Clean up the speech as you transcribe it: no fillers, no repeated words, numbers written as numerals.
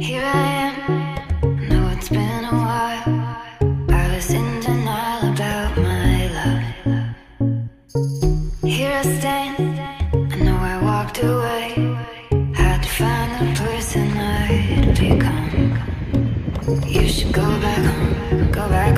Here I am, I know it's been a while. I was in denial about my love. Here I stand, I know I walked away. Had to find the person I'd become. You should go back home, go back